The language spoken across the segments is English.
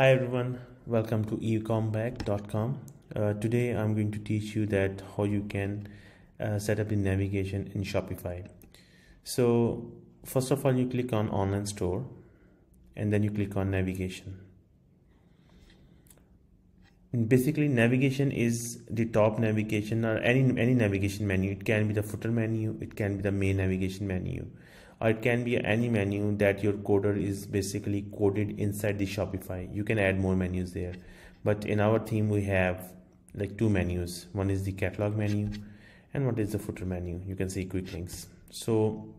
Hi everyone, welcome to ecomback.com. Today I'm going to teach you that how you can set up the navigation in Shopify. So first of all, you click on online store and then you click on navigation. And basically navigation is the top navigation or any navigation menu. It can be the footer menu, it can be the main navigation menu, or it can be any menu that your coder is basically coded inside the Shopify. You can add more menus there, but in our theme we have like two menus. One is the catalog menu and what is the footer menu. You can see quick links. So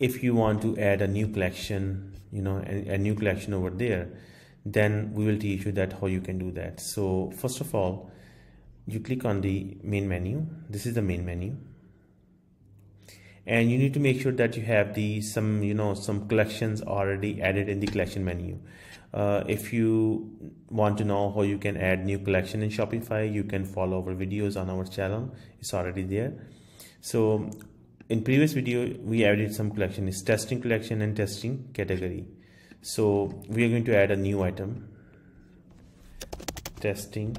if you want to add a new collection, a new collection over there, then we will teach you that how you can do that. So first of all, you click on the main menu. This is the main menu, and you need to make sure that you have some collections already added in the collection menu. If you want to know how you can add new collection in Shopify, you can follow our videos on our channel. It's already there. So in previous video we added some collection. It's testing collection and testing category. So we are going to add a new item, testing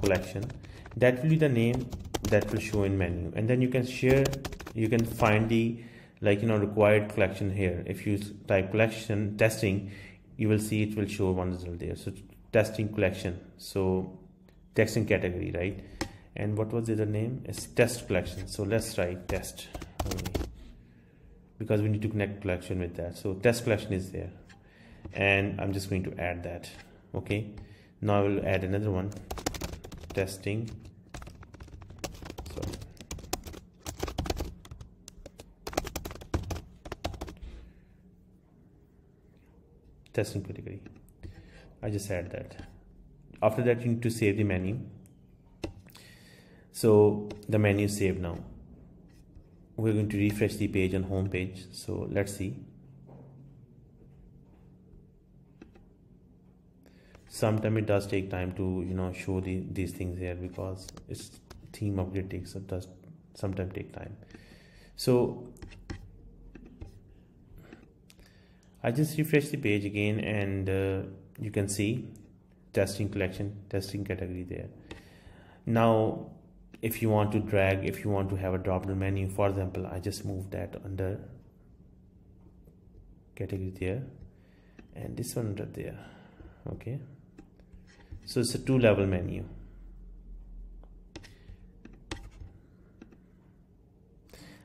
collection. That will be the name that will show in menu, and then you can share, you can find the required collection here. If you type collection testing, you will see it will show one result there. So testing collection, so testing category, right? And what was the other name? It's test collection. So let's write test only, because we need to connect collection with that. So test collection is there, and I'm just going to add that. Okay, now I will add another one, testing testing category. I just add that. After that, you need to save the menu. So the menu is saved. Now we're going to refresh the page on home page. So let's see. Sometimes it does take time to show these things here, because it's theme upgrade takes, so it does sometimes take time. So I just refresh the page again, and you can see testing collection, testing category there. Now if you want to drag, if you want to have a drop down menu, for example, I just move that under category there, and this one under there. Okay, so it's a two level menu.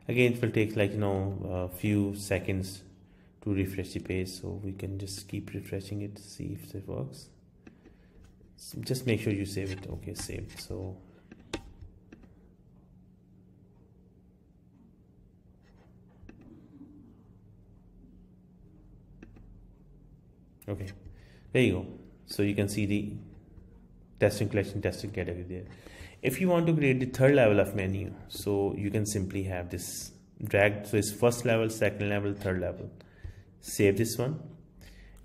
Again, it will take a few seconds to refresh the page, so we can just keep refreshing it to see if it works. So just make sure you save it. Okay, saved. So okay, there you go. So you can see the testing collection, testing category there. If you want to create the third level of menu, so you can simply have this dragged. So it's first level, second level, third level. Save this one,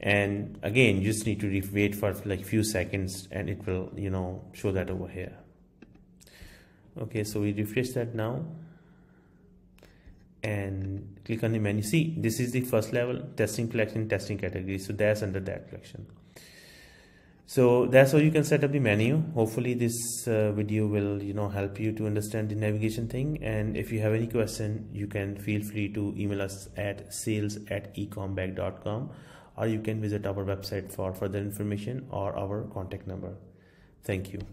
and again you just need to wait for like few seconds, and it will show that over here. Okay, so we refresh that now and click on the menu. See, this is the first level, testing collection, testing category. So that's under that collection. So that's how you can set up the menu. Hopefully this video will help you to understand the navigation thing. And if you have any question, you can feel free to email us at sales@ecomback.com, or you can visit our website for further information or our contact number. Thank you.